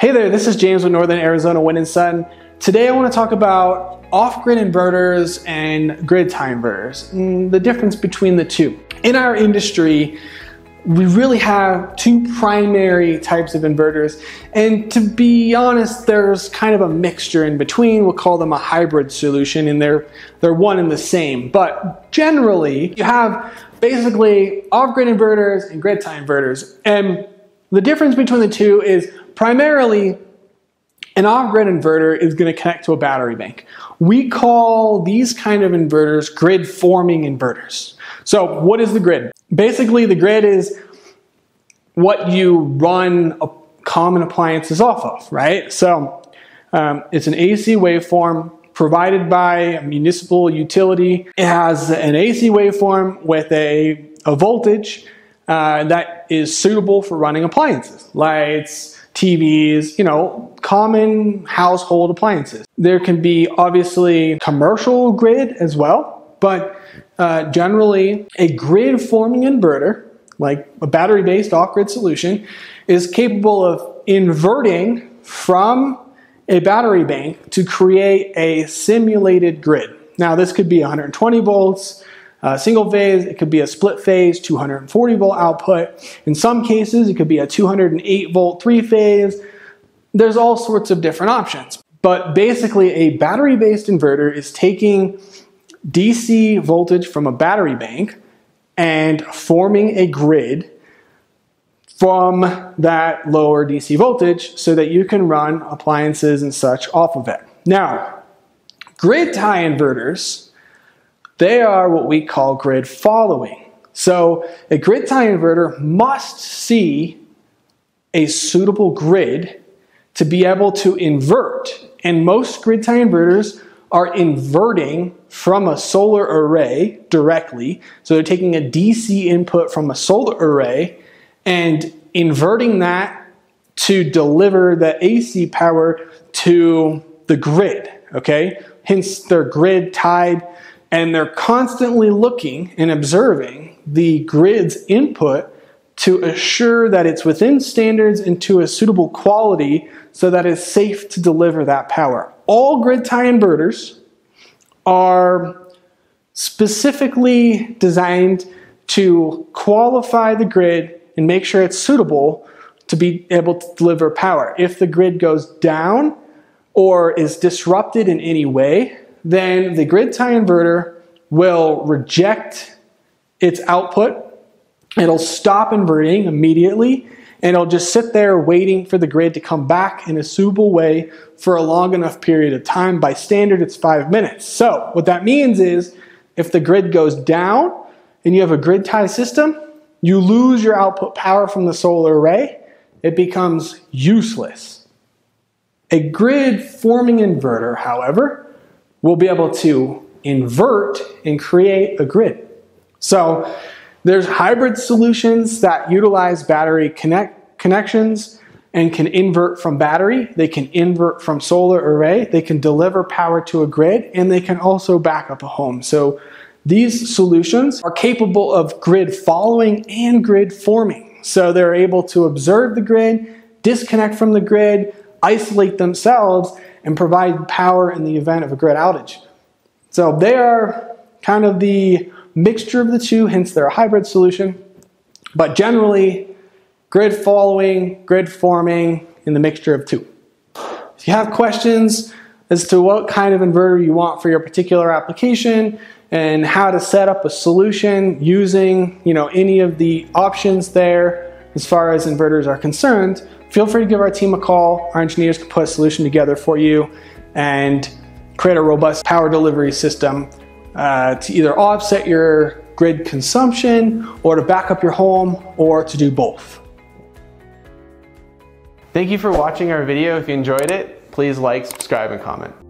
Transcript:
Hey there, this is James with Northern Arizona Wind and Sun. Today I want to talk about off-grid inverters and grid tie inverters, and the difference between the two. In our industry, we really have two primary types of inverters, and to be honest, there's kind of a mixture in between. We'll call them a hybrid solution, and they're one and the same. But generally, you have basically off-grid inverters and grid tie inverters, and the difference between the two is primarily, an off-grid inverter is going to connect to a battery bank. We call these kind of inverters grid-forming inverters. So what is the grid? Basically, the grid is what you run common appliances off of, right? So it's an AC waveform provided by a municipal utility. It has an AC waveform with a voltage that is suitable for running appliances, lights, TVs, you know, common household appliances. There can be obviously commercial grid as well, but generally a grid forming inverter, like a battery-based off-grid solution, is capable of inverting from a battery bank to create a simulated grid. Now this could be 120 volts, single phase, it could be a split phase, 240 volt output. In some cases, it could be a 208 volt three phase. There's all sorts of different options. But basically, a battery-based inverter is taking DC voltage from a battery bank and forming a grid from that lower DC voltage so that you can run appliances and such off of it. Now, grid tie inverters, they are what we call grid following. So a grid tie inverter must see a suitable grid to be able to invert. And most grid tie inverters are inverting from a solar array directly. So they're taking a DC input from a solar array and inverting that to deliver the AC power to the grid, okay? Hence they're grid tied. And they're constantly looking and observing the grid's input to assure that it's within standards and to a suitable quality so that it's safe to deliver that power. All grid tie inverters are specifically designed to qualify the grid and make sure it's suitable to be able to deliver power. If the grid goes down or is disrupted in any way, then the grid tie inverter will reject its output. It'll stop inverting immediately, and it'll just sit there waiting for the grid to come back in a suitable way for a long enough period of time. By standard, it's 5 minutes. So what that means is if the grid goes down and you have a grid tie system, you lose your output power from the solar array. It becomes useless. A grid forming inverter, however, we'll be able to invert and create a grid. So there's hybrid solutions that utilize battery connections and can invert from battery. They can invert from solar array. They can deliver power to a grid, and they can also back up a home. So these solutions are capable of grid following and grid forming. So they're able to observe the grid, disconnect from the grid, isolate themselves, and provide power in the event of a grid outage. So they are kind of the mixture of the two, hence they're a hybrid solution. But generally, grid following, grid forming, and the mixture of two. If you have questions as to what kind of inverter you want for your particular application and how to set up a solution using, you know, any of the options there as far as inverters are concerned, feel free to give our team a call. Our engineers can put a solution together for you and create a robust power delivery system to either offset your grid consumption or to back up your home or to do both. Thank you for watching our video. If you enjoyed it, please like, subscribe, and comment.